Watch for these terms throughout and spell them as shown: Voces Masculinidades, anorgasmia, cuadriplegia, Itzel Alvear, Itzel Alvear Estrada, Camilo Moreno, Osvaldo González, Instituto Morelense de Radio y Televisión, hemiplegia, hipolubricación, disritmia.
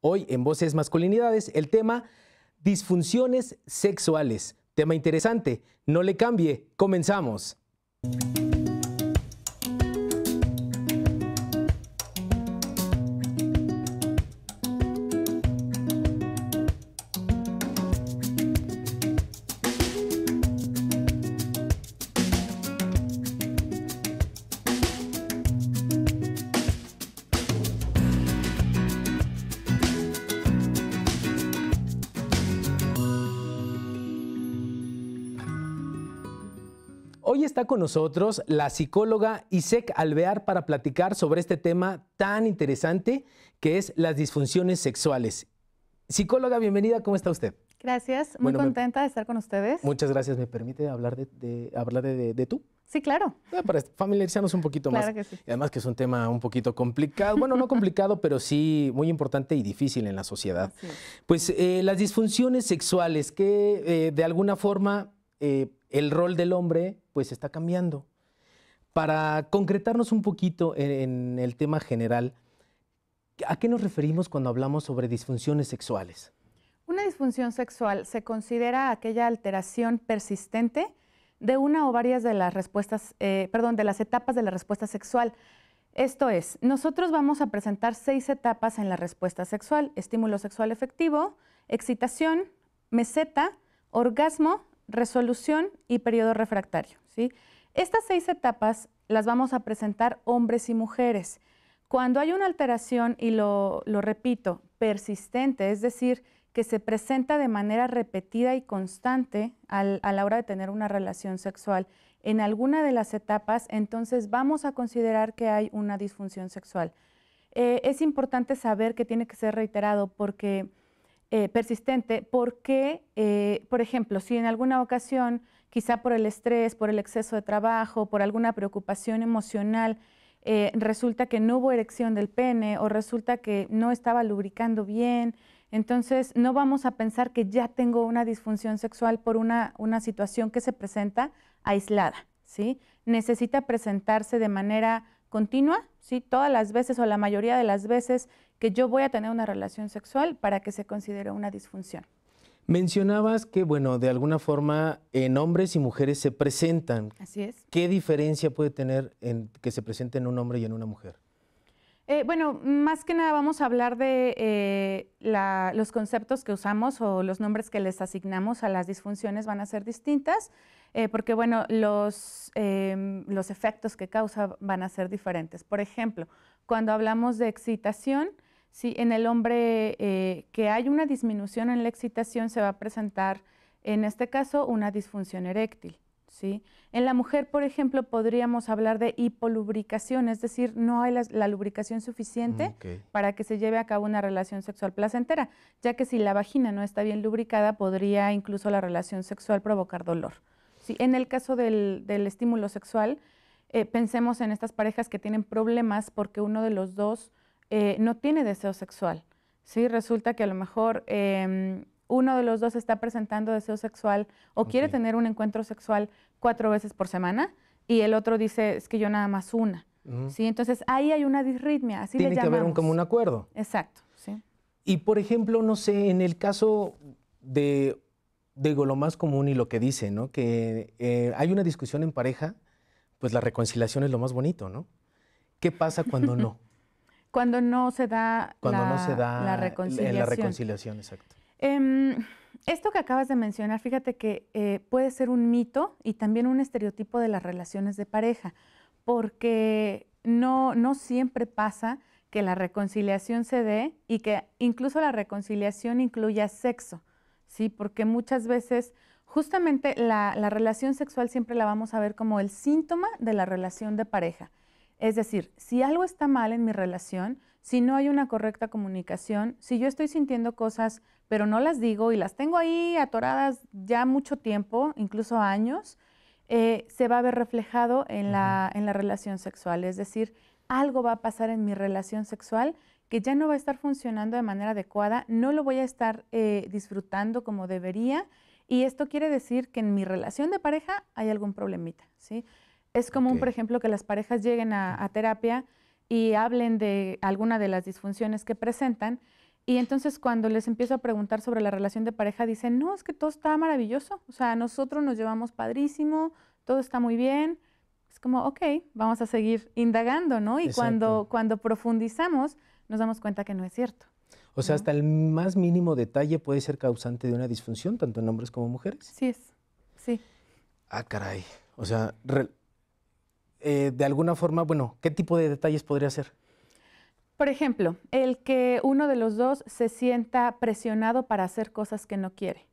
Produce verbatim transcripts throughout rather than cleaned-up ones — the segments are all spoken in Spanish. Hoy en Voces Masculinidades el tema disfunciones sexuales. Tema interesante, no le cambie, comenzamos. Hoy está con nosotros la psicóloga Itzel Alvear para platicar sobre este tema tan interesante que es las disfunciones sexuales. Psicóloga, bienvenida, ¿cómo está usted? Gracias, muy bueno, contenta me... de estar con ustedes. Muchas gracias, ¿me permite hablar de, de, hablar de, de, de tú? Sí, claro. Ah, para familiarizarnos un poquito claro más. Que sí. Y además que es un tema un poquito complicado, bueno, no complicado, pero sí muy importante y difícil en la sociedad. Sí. Pues eh, las disfunciones sexuales que eh, de alguna forma... Eh, el rol del hombre, pues, está cambiando. Para concretarnos un poquito en, en el tema general, ¿a qué nos referimos cuando hablamos sobre disfunciones sexuales? Una disfunción sexual se considera aquella alteración persistente de una o varias de las respuestas, eh, perdón, de las etapas de la respuesta sexual. Esto es, nosotros vamos a presentar seis etapas en la respuesta sexual: estímulo sexual efectivo, excitación, meseta, orgasmo, resolución y periodo refractario, ¿sí? Estas seis etapas las vamos a presentar hombres y mujeres. Cuando hay una alteración, y lo, lo repito, persistente, es decir, que se presenta de manera repetida y constante al, a la hora de tener una relación sexual en alguna de las etapas, entonces vamos a considerar que hay una disfunción sexual. Eh, es importante saber que tiene que ser reiterado porque... Eh, persistente, porque, eh, por ejemplo, si en alguna ocasión, quizá por el estrés, por el exceso de trabajo, por alguna preocupación emocional, eh, resulta que no hubo erección del pene o resulta que no estaba lubricando bien, entonces no vamos a pensar que ya tengo una disfunción sexual por una, una situación que se presenta aislada, ¿sí? Necesita presentarse de manera continua, ¿sí? Todas las veces o la mayoría de las veces que yo voy a tener una relación sexual para que se considere una disfunción. Mencionabas que, bueno, de alguna forma en hombres y mujeres se presentan. Así es. ¿Qué diferencia puede tener en que se presente en un hombre y en una mujer? Eh, bueno, más que nada vamos a hablar de eh, la, los conceptos que usamos o los nombres que les asignamos a las disfunciones van a ser distintas, eh, porque, bueno, los, eh, los efectos que causa van a ser diferentes. Por ejemplo, cuando hablamos de excitación, sí, en el hombre eh, que hay una disminución en la excitación se va a presentar, en este caso, una disfunción eréctil, ¿sí? En la mujer, por ejemplo, podríamos hablar de hipolubricación, es decir, no hay la, la lubricación suficiente okay. para que se lleve a cabo una relación sexual placentera, ya que si la vagina no está bien lubricada, podría incluso la relación sexual provocar dolor, ¿sí? En el caso del, del estímulo sexual, eh, pensemos en estas parejas que tienen problemas porque uno de los dos eh, no tiene deseo sexual, ¿sí? Resulta que a lo mejor... Eh, uno de los dos está presentando deseo sexual o okay. quiere tener un encuentro sexual cuatro veces por semana y el otro dice, es que yo nada más una. Mm. ¿Sí? Entonces, ahí hay una disritmia, así le llamamos. Tiene que haber un, como un acuerdo. Exacto, sí. Y, por ejemplo, no sé, en el caso de, digo, lo más común y lo que dice, ¿no? Que eh, hay una discusión en pareja, pues la reconciliación es lo más bonito, ¿no? ¿Qué pasa cuando no? Cuando no se da, cuando la, no se da la reconciliación. La reconciliación, exacto. Um, esto que acabas de mencionar, fíjate que eh, puede ser un mito y también un estereotipo de las relaciones de pareja, porque no, no siempre pasa que la reconciliación se dé y que incluso la reconciliación incluya sexo, ¿sí? Porque muchas veces justamente la, la relación sexual siempre la vamos a ver como el síntoma de la relación de pareja. Es decir, si algo está mal en mi relación, si no hay una correcta comunicación, si yo estoy sintiendo cosas pero no las digo y las tengo ahí atoradas ya mucho tiempo, incluso años, eh, se va a ver reflejado en la, en la relación sexual. Es decir, algo va a pasar en mi relación sexual que ya no va a estar funcionando de manera adecuada, no lo voy a estar eh, disfrutando como debería, y esto quiere decir que en mi relación de pareja hay algún problemita, ¿sí? Es común, okay. por ejemplo, que las parejas lleguen a, a terapia y hablen de alguna de las disfunciones que presentan, Y entonces cuando les empiezo a preguntar sobre la relación de pareja, dicen, no, es que todo está maravilloso. O sea, nosotros nos llevamos padrísimo, todo está muy bien. Es como, ok, vamos a seguir indagando, ¿no? Y cuando, cuando profundizamos, nos damos cuenta que no es cierto. O sea, ¿no? Hasta el más mínimo detalle puede ser causante de una disfunción, tanto en hombres como mujeres. Sí es, sí. Ah, caray. O sea, re, eh, de alguna forma, bueno, ¿qué tipo de detalles podría ser? Por ejemplo, el que uno de los dos se sienta presionado para hacer cosas que no quiere,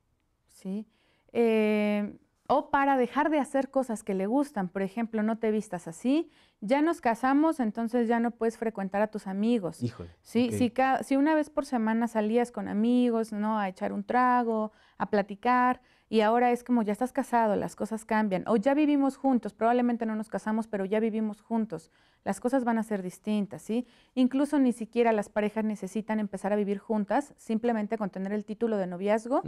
¿sí? Eh, o para dejar de hacer cosas que le gustan. Por ejemplo, no te vistas así, ya nos casamos, entonces ya no puedes frecuentar a tus amigos. Híjole. ¿Sí? Okay. Si, cada, si una vez por semana salías con amigos, ¿no? A echar un trago, a platicar, y ahora es como ya estás casado, las cosas cambian. O ya vivimos juntos, probablemente no nos casamos, pero ya vivimos juntos. Las cosas van a ser distintas, ¿sí? Incluso ni siquiera las parejas necesitan empezar a vivir juntas, simplemente con tener el título de noviazgo,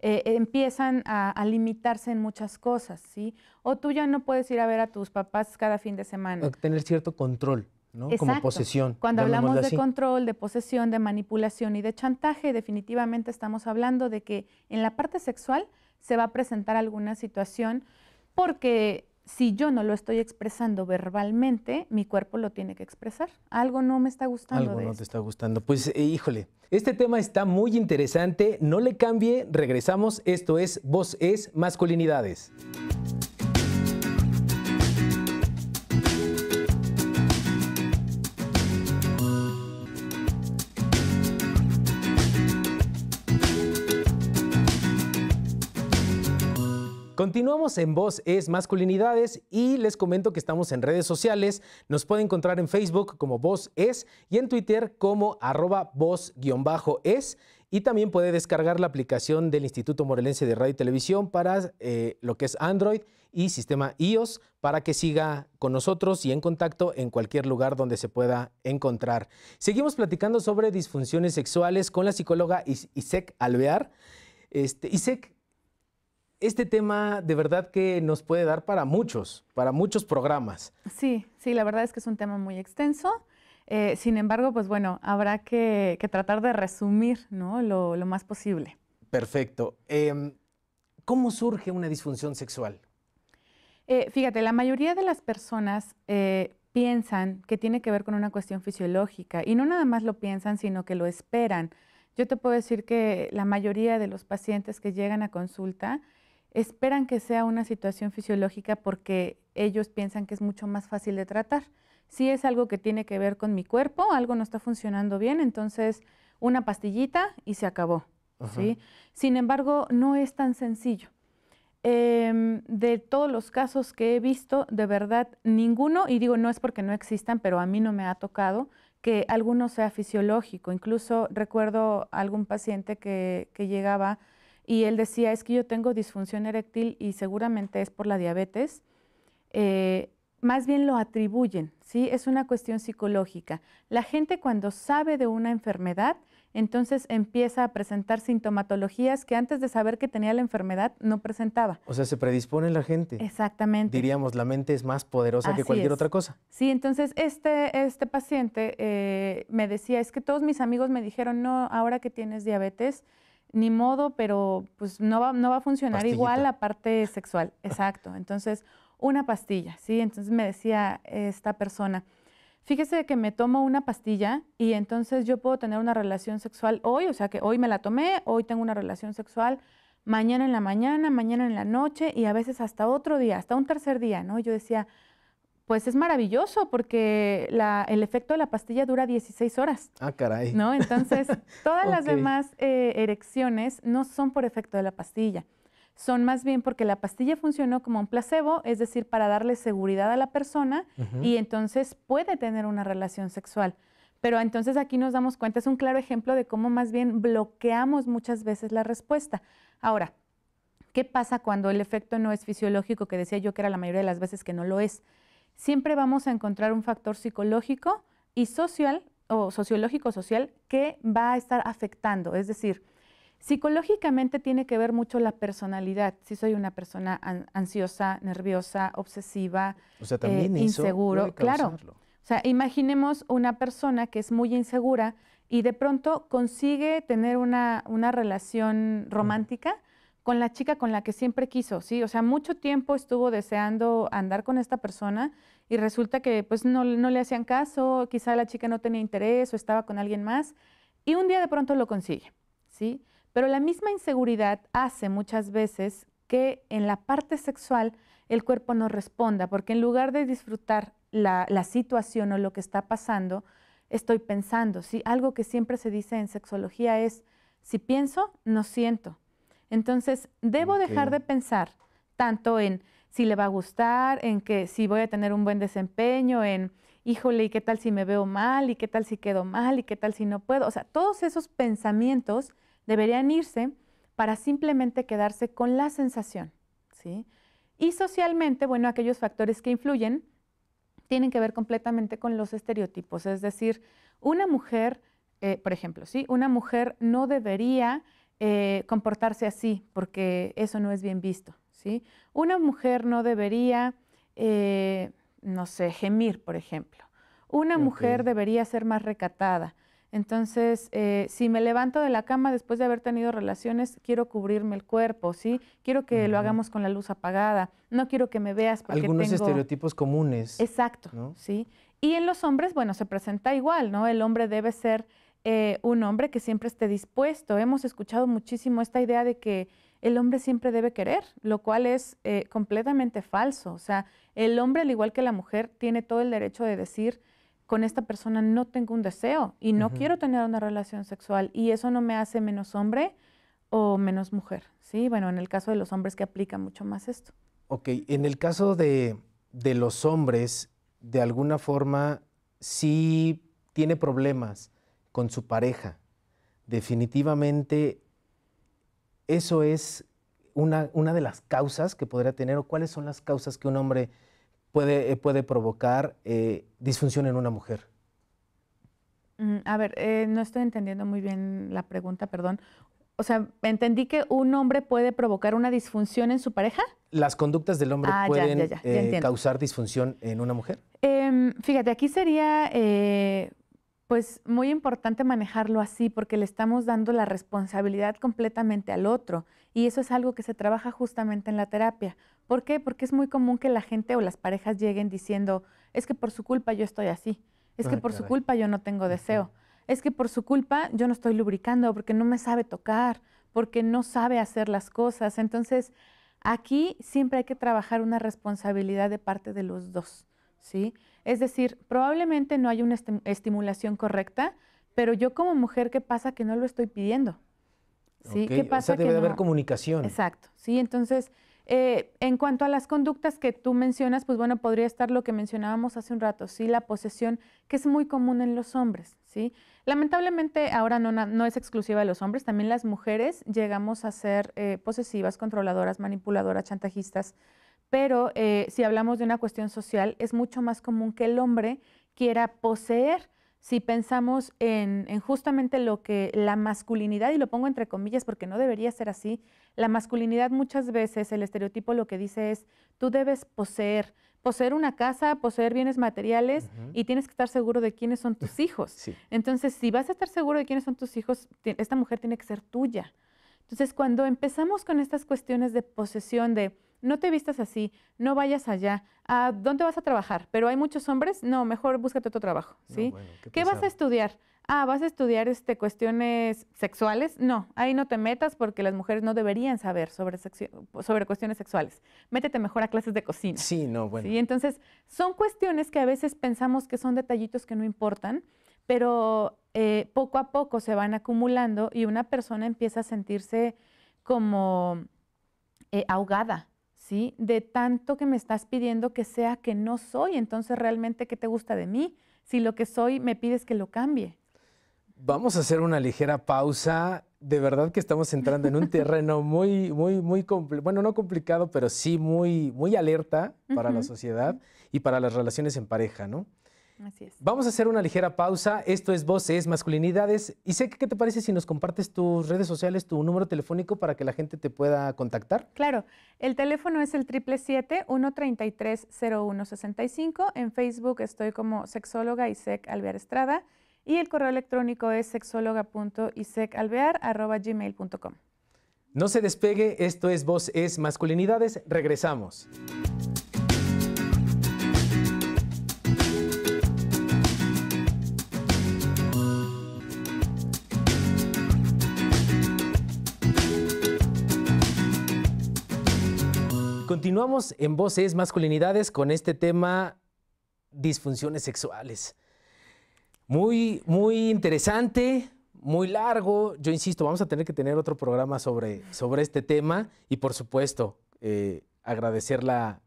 eh, empiezan a, a limitarse en muchas cosas, ¿sí? O tú ya no puedes ir a ver a tus papás cada fin de semana. O tener cierto control, ¿no? Exacto. Como posesión. Cuando hablamos de control, de posesión, de manipulación y de chantaje, definitivamente estamos hablando de que en la parte sexual se va a presentar alguna situación porque... Si yo no lo estoy expresando verbalmente, mi cuerpo lo tiene que expresar. Algo no me está gustando. Algo de no esto. Te está gustando. Pues, eh, híjole, este tema está muy interesante. No le cambie, regresamos. Esto es Voces Masculinidades. Continuamos en Voces Masculinidades y les comento que estamos en redes sociales. Nos pueden encontrar en Facebook como Voces y en Twitter como arroba voz-es. Y también puede descargar la aplicación del Instituto Morelense de Radio y Televisión para eh, lo que es Android y sistema i o ese para que siga con nosotros y en contacto en cualquier lugar donde se pueda encontrar. Seguimos platicando sobre disfunciones sexuales con la psicóloga Itzel Alvear. Este, Itzel, este tema de verdad que nos puede dar para muchos, para muchos programas. Sí, sí, la verdad es que es un tema muy extenso. Eh, sin embargo, pues bueno, habrá que, que tratar de resumir, ¿no? lo, lo más posible. Perfecto. Eh, ¿Cómo surge una disfunción sexual? Eh, fíjate, la mayoría de las personas eh, piensan que tiene que ver con una cuestión fisiológica y no nada más lo piensan, sino que lo esperan. Yo te puedo decir que la mayoría de los pacientes que llegan a consulta esperan que sea una situación fisiológica porque ellos piensan que es mucho más fácil de tratar. Si es algo que tiene que ver con mi cuerpo, algo no está funcionando bien, entonces una pastillita y se acabó, ¿sí? Sin embargo, no es tan sencillo. Eh, de todos los casos que he visto, de verdad, ninguno, y digo no es porque no existan, pero a mí no me ha tocado, que alguno sea fisiológico. Incluso recuerdo algún paciente que, que llegaba y él decía, es que yo tengo disfunción eréctil y seguramente es por la diabetes, eh, más bien lo atribuyen, ¿sí? Es una cuestión psicológica. La gente cuando sabe de una enfermedad, entonces empieza a presentar sintomatologías que antes de saber que tenía la enfermedad no presentaba. O sea, se predispone la gente. Exactamente. Diríamos, la mente es más poderosa Así que cualquier es. otra cosa. Sí, entonces este, este paciente eh, me decía, es que todos mis amigos me dijeron, no, ahora que tienes diabetes, ni modo, pero pues no va, no va a funcionar Pastillita. igual la parte sexual. Exacto. Entonces, una pastilla, ¿sí? Entonces me decía esta persona, fíjese que me tomo una pastilla y entonces yo puedo tener una relación sexual hoy, o sea que hoy me la tomé, hoy tengo una relación sexual, mañana en la mañana, mañana en la noche y a veces hasta otro día, hasta un tercer día, ¿no? Yo decía, pues es maravilloso porque la, el efecto de la pastilla dura dieciséis horas. Ah, caray. ¿No? Entonces, todas las okay. demás eh, erecciones no son por efecto de la pastilla. Son más bien porque la pastilla funcionó como un placebo, es decir, para darle seguridad a la persona uh-huh. y entonces puede tener una relación sexual. Pero entonces aquí nos damos cuenta, es un claro ejemplo de cómo más bien bloqueamos muchas veces la respuesta. Ahora, ¿qué pasa cuando el efecto no es fisiológico? Que decía yo que era la mayoría de las veces que no lo es. Siempre vamos a encontrar un factor psicológico y social, o sociológico-social, que va a estar afectando. Es decir, psicológicamente tiene que ver mucho la personalidad. Si soy una persona an ansiosa, nerviosa, obsesiva, o sea, también eh, inseguro. Claro. O sea, imaginemos una persona que es muy insegura, y de pronto consigue tener una, una relación romántica con la chica con la que siempre quiso, ¿sí? O sea, mucho tiempo estuvo deseando andar con esta persona y resulta que pues no, no le hacían caso, quizá la chica no tenía interés o estaba con alguien más y un día de pronto lo consigue, ¿sí? Pero la misma inseguridad hace muchas veces que en la parte sexual el cuerpo no responda, porque en lugar de disfrutar la, la situación o lo que está pasando, estoy pensando, ¿sí? Algo que siempre se dice en sexología es, si pienso, no siento. Entonces, debo okay. dejar de pensar tanto en si le va a gustar, en que si voy a tener un buen desempeño, en, híjole, ¿y qué tal si me veo mal? ¿Y qué tal si quedo mal? ¿Y qué tal si no puedo? O sea, todos esos pensamientos deberían irse para simplemente quedarse con la sensación, ¿sí? Y socialmente, bueno, aquellos factores que influyen tienen que ver completamente con los estereotipos. Es decir, una mujer, eh, por ejemplo, ¿sí? Una mujer no debería... Eh, comportarse así, porque eso no es bien visto, ¿sí? Una mujer no debería, eh, no sé, gemir, por ejemplo. Una okay. mujer debería ser más recatada. Entonces, eh, si me levanto de la cama después de haber tenido relaciones, quiero cubrirme el cuerpo, ¿sí? Quiero que uh-huh. lo hagamos con la luz apagada. No quiero que me veas porque Algunos tengo... estereotipos comunes. Exacto, ¿no? ¿Sí? Y en los hombres, bueno, se presenta igual, ¿no? El hombre debe ser... Eh, un hombre que siempre esté dispuesto. Hemos escuchado muchísimo esta idea de que el hombre siempre debe querer, lo cual es eh, completamente falso. O sea, el hombre, al igual que la mujer, tiene todo el derecho de decir, con esta persona no tengo un deseo y no uh-huh. quiero tener una relación sexual, y eso no me hace menos hombre o menos mujer, ¿sí? Bueno, en el caso de los hombres que aplica mucho más esto. Ok, en el caso de, de los hombres, de alguna forma, sí tiene problemas con su pareja, definitivamente eso es una, una de las causas que podría tener, o cuáles son las causas que un hombre puede, puede provocar eh, disfunción en una mujer. Mm, a ver, eh, no estoy entendiendo muy bien la pregunta, perdón. O sea, entendí que un hombre puede provocar una disfunción en su pareja. Las conductas del hombre ah, pueden ya, ya, ya, ya eh, causar disfunción en una mujer. Eh, fíjate, aquí sería... Eh, Pues muy importante manejarlo así, porque le estamos dando la responsabilidad completamente al otro, y eso es algo que se trabaja justamente en la terapia. ¿Por qué? Porque es muy común que la gente o las parejas lleguen diciendo, es que por su culpa yo estoy así, es que por su culpa yo no tengo deseo, es que por su culpa yo no estoy lubricando, porque no me sabe tocar, porque no sabe hacer las cosas. Entonces, aquí siempre hay que trabajar una responsabilidad de parte de los dos, ¿sí? Es decir, probablemente no hay una estimulación correcta, pero yo como mujer, ¿qué pasa que no lo estoy pidiendo? ¿Sí? Okay. ¿Qué pasa? O sea, debe de haber comunicación. Exacto, sí. Entonces, eh, en cuanto a las conductas que tú mencionas, pues bueno, podría estar lo que mencionábamos hace un rato, sí, la posesión, que es muy común en los hombres, ¿sí? Lamentablemente ahora no, no es exclusiva de los hombres, también las mujeres llegamos a ser eh, posesivas, controladoras, manipuladoras, chantajistas. Pero eh, si hablamos de una cuestión social, es mucho más común que el hombre quiera poseer. Si pensamos en, en justamente lo que la masculinidad, y lo pongo entre comillas porque no debería ser así, la masculinidad muchas veces, el estereotipo lo que dice es, tú debes poseer, poseer una casa, poseer bienes materiales, uh-huh. y tienes que estar seguro de quiénes son tus hijos. Sí. Entonces, si vas a estar seguro de quiénes son tus hijos, esta mujer tiene que ser tuya. Entonces, cuando empezamos con estas cuestiones de posesión, de... no te vistas así, no vayas allá, ¿a dónde vas a trabajar? Pero hay muchos hombres, no, mejor búscate otro trabajo, ¿sí? No, bueno, ¿qué, ¿Qué vas a estudiar? Ah, ¿vas a estudiar este, cuestiones sexuales? No, ahí no te metas porque las mujeres no deberían saber sobre, sobre cuestiones sexuales. Métete mejor a clases de cocina. Sí, no, bueno. ¿Sí? Entonces, son cuestiones que a veces pensamos que son detallitos que no importan, pero eh, poco a poco se van acumulando y una persona empieza a sentirse como eh, ahogada, ¿sí? De tanto que me estás pidiendo que sea que no soy, entonces realmente ¿qué te gusta de mí? Si lo que soy me pides que lo cambie. Vamos a hacer una ligera pausa. De verdad que estamos entrando en un terreno muy, muy, muy, bueno, no complicado, pero sí muy, muy alerta para uh-huh. la sociedad y para las relaciones en pareja, ¿no? Así es. Vamos a hacer una ligera pausa. Esto es Voces Masculinidades. Y sé que, ¿qué te parece si nos compartes tus redes sociales, tu número telefónico para que la gente te pueda contactar? Claro. El teléfono es el triple siete, uno treinta y tres, cero uno sesenta y cinco. En Facebook estoy como sexóloga Itzel Alvear Estrada. y el correo electrónico es sexóloga punto i c e c alvear arroba gmail punto com. No se despegue, esto es Voces Masculinidades, regresamos. Continuamos en Voces Masculinidades con este tema, disfunciones sexuales. Muy, muy interesante, muy largo. Yo insisto, vamos a tener que tener otro programa sobre, sobre este tema y, por supuesto, eh, agradecer la,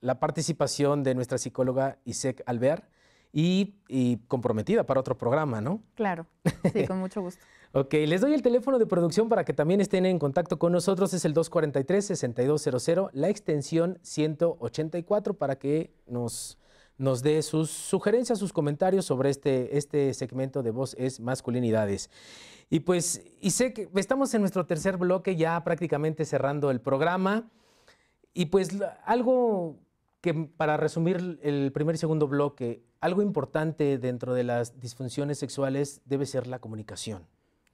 la participación de nuestra psicóloga Itzel Alvear y, y comprometida para otro programa, ¿no? Claro, sí, con mucho gusto. Ok, les doy el teléfono de producción para que también estén en contacto con nosotros. Es el dos cuarenta y tres, sesenta y dos cero cero, la extensión ciento ochenta y cuatro, para que nos, nos dé sus sugerencias, sus comentarios sobre este, este segmento de Voces Masculinidades. Y pues, y sé que estamos en nuestro tercer bloque, ya prácticamente cerrando el programa. Y pues, algo que, para resumir el primer y segundo bloque, algo importante dentro de las disfunciones sexuales debe ser la comunicación.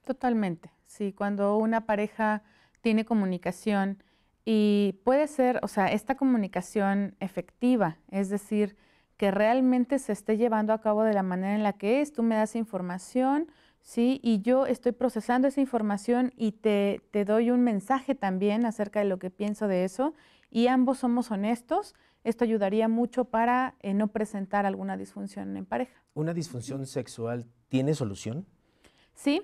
Totalmente, sí, cuando una pareja tiene comunicación y puede ser, o sea, esta comunicación efectiva, es decir, que realmente se esté llevando a cabo de la manera en la que es, tú me das información, sí, y yo estoy procesando esa información y te, te doy un mensaje también acerca de lo que pienso de eso, y ambos somos honestos. Esto ayudaría mucho para eh, no presentar alguna disfunción en pareja. ¿Una disfunción sexual tiene solución? Sí.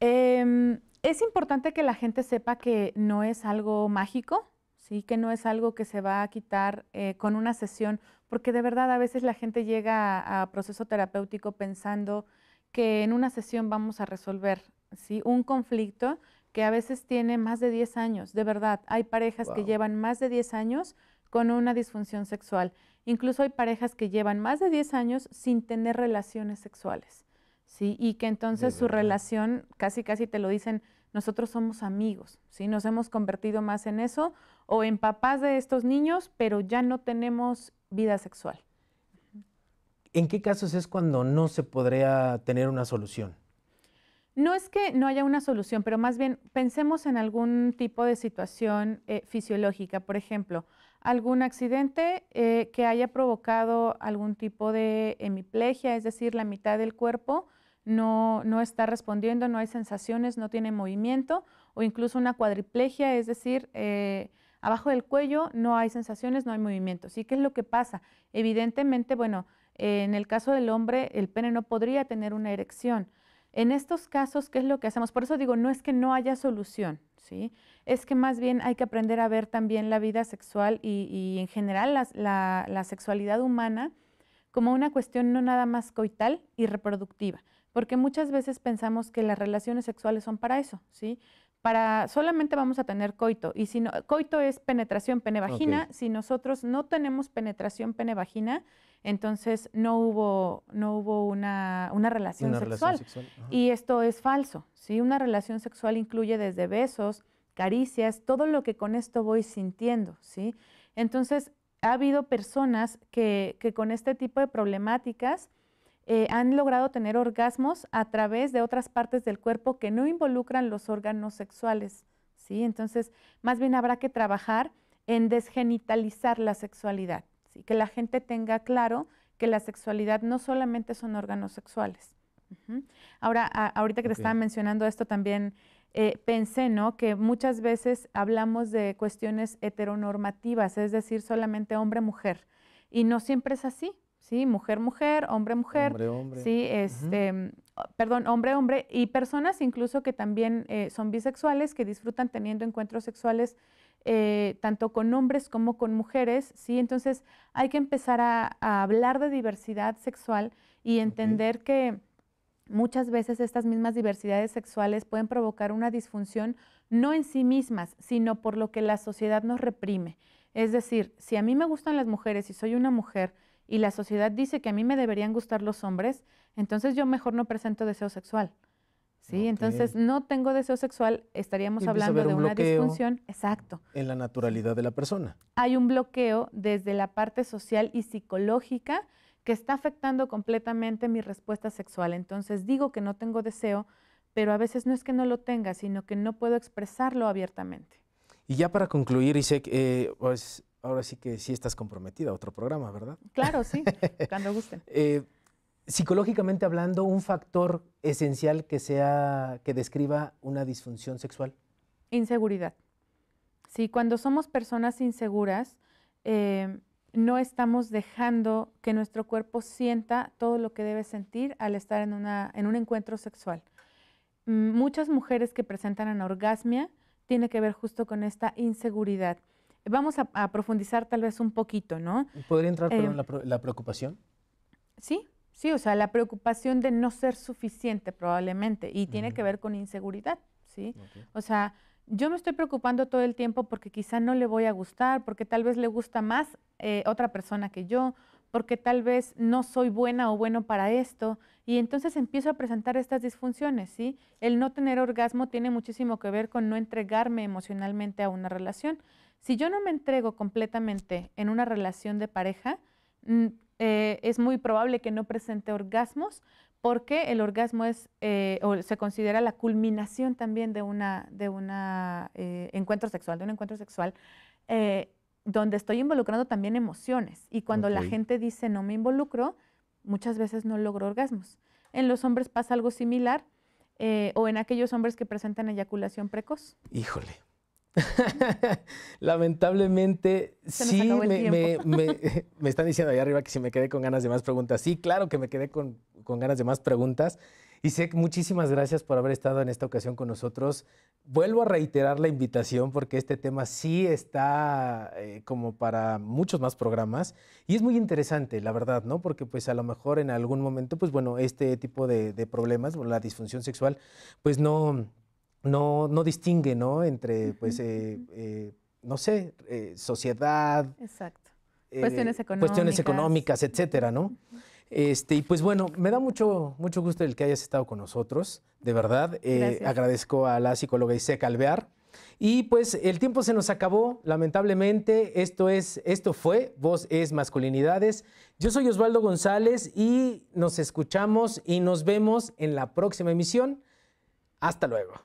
Eh, es importante que la gente sepa que no es algo mágico, ¿sí? Que no es algo que se va a quitar eh, con una sesión, porque de verdad a veces la gente llega a, a proceso terapéutico pensando que en una sesión vamos a resolver, ¿sí? Un conflicto que a veces tiene más de diez años, de verdad. Hay parejas wow. que llevan más de diez años con una disfunción sexual. Incluso hay parejas que llevan más de diez años sin tener relaciones sexuales. Sí, y que entonces su relación, casi casi te lo dicen, nosotros somos amigos, ¿sí? Nos hemos convertido más en eso o en papás de estos niños, pero ya no tenemos vida sexual. ¿En qué casos es cuando no se podría tener una solución? No es que no haya una solución, pero más bien pensemos en algún tipo de situación eh, fisiológica, por ejemplo, algún accidente eh, que haya provocado algún tipo de hemiplegia, es decir, la mitad del cuerpo no, no está respondiendo, no hay sensaciones, no tiene movimiento, o incluso una cuadriplegia, es decir, eh, abajo del cuello no hay sensaciones, no hay movimiento. ¿Sí? ¿Qué es lo que pasa? Evidentemente, bueno, eh, en el caso del hombre, el pene no podría tener una erección. En estos casos, ¿qué es lo que hacemos? Por eso digo, no es que no haya solución, ¿sí? Es que más bien hay que aprender a ver también la vida sexual y, y en general la, la, la sexualidad humana como una cuestión no nada más coital y reproductiva, porque muchas veces pensamos que las relaciones sexuales son para eso, ¿sí? Para solamente vamos a tener coito, y si no, coito es penetración pene-vagina, okay. Si nosotros no tenemos penetración pene-vagina, entonces no hubo, no hubo una, una relación una sexual. Relación sexual. Y esto es falso, ¿sí? Una relación sexual incluye desde besos, caricias, todo lo que con esto voy sintiendo, ¿sí? Entonces, ha habido personas que, que con este tipo de problemáticas eh, han logrado tener orgasmos a través de otras partes del cuerpo que no involucran los órganos sexuales, ¿sí? Entonces, más bien habrá que trabajar en desgenitalizar la sexualidad, ¿sí? Que la gente tenga claro que la sexualidad no solamente son órganos sexuales. Uh-huh. Ahora, a, ahorita que okay. te estaba mencionando esto también, Eh, pensé, ¿no?, que muchas veces hablamos de cuestiones heteronormativas, es decir, solamente hombre-mujer, y no siempre es así, ¿sí? Mujer-mujer, hombre-mujer, hombre, hombre. Sí, este, uh-huh. perdón, hombre-hombre, y personas incluso que también eh, son bisexuales, que disfrutan teniendo encuentros sexuales eh, tanto con hombres como con mujeres, ¿sí? Entonces, hay que empezar a, a hablar de diversidad sexual y entender okay. que muchas veces estas mismas diversidades sexuales pueden provocar una disfunción no en sí mismas, sino por lo que la sociedad nos reprime. Es decir, si a mí me gustan las mujeres y soy una mujer y la sociedad dice que a mí me deberían gustar los hombres, entonces yo mejor no presento deseo sexual. ¿Sí? Okay. Entonces, no tengo deseo sexual, estaríamos hablando de una disfunción. Exacto. En la naturalidad de la persona. Hay un bloqueo desde la parte social y psicológica que está afectando completamente mi respuesta sexual. Entonces digo que no tengo deseo, pero a veces no es que no lo tenga, sino que no puedo expresarlo abiertamente. Y ya para concluir, Isek, eh, pues ahora sí que sí estás comprometida a otro programa, ¿verdad? Claro, sí, cuando gusten. Eh, psicológicamente hablando, un factor esencial que sea, que describa una disfunción sexual. Inseguridad. Sí, cuando somos personas inseguras, eh, no estamos dejando que nuestro cuerpo sienta todo lo que debe sentir al estar en, una, en un encuentro sexual. Muchas mujeres que presentan anorgasmia tiene que ver justo con esta inseguridad. Vamos a, a profundizar tal vez un poquito, ¿no? ¿Podría entrar eh, perdón, la, la preocupación? Sí, sí, o sea, la preocupación de no ser suficiente probablemente, y uh-huh. tiene que ver con inseguridad, ¿sí? Okay. O sea, yo me estoy preocupando todo el tiempo porque quizá no le voy a gustar, porque tal vez le gusta más eh, otra persona que yo, porque tal vez no soy buena o bueno para esto, y entonces empiezo a presentar estas disfunciones, ¿sí? El no tener orgasmo tiene muchísimo que ver con no entregarme emocionalmente a una relación. Si yo no me entrego completamente en una relación de pareja, eh, es muy probable que no presente orgasmos, porque el orgasmo es, eh, o se considera la culminación también de una, de una, eh, encuentro sexual, de un encuentro sexual, eh, donde estoy involucrando también emociones. Y cuando okay. la gente dice no me involucro, muchas veces no logro orgasmos. En los hombres pasa algo similar, eh, o en aquellos hombres que presentan eyaculación precoz. Híjole. Lamentablemente, sí, me, me, me, me están diciendo allá arriba que si me quedé con ganas de más preguntas. Sí, claro que me quedé con, con ganas de más preguntas. Isek, muchísimas gracias por haber estado en esta ocasión con nosotros. Vuelvo a reiterar la invitación porque este tema sí está eh, como para muchos más programas y es muy interesante, la verdad, ¿no? Porque pues a lo mejor en algún momento, pues bueno, este tipo de, de problemas, la disfunción sexual, pues no, no, no distingue, ¿no? Entre, pues, eh, eh, no sé, eh, sociedad. Exacto. Eh, cuestiones económicas. Cuestiones económicas, etcétera, ¿no? Uh-huh. Este, y pues bueno, me da mucho, mucho gusto el que hayas estado con nosotros, de verdad. Eh, agradezco a la psicóloga Itzel Alvear. Y pues el tiempo se nos acabó, lamentablemente. Esto, es, esto fue Voces Masculinidades. Yo soy Osvaldo González y nos escuchamos y nos vemos en la próxima emisión. Hasta luego.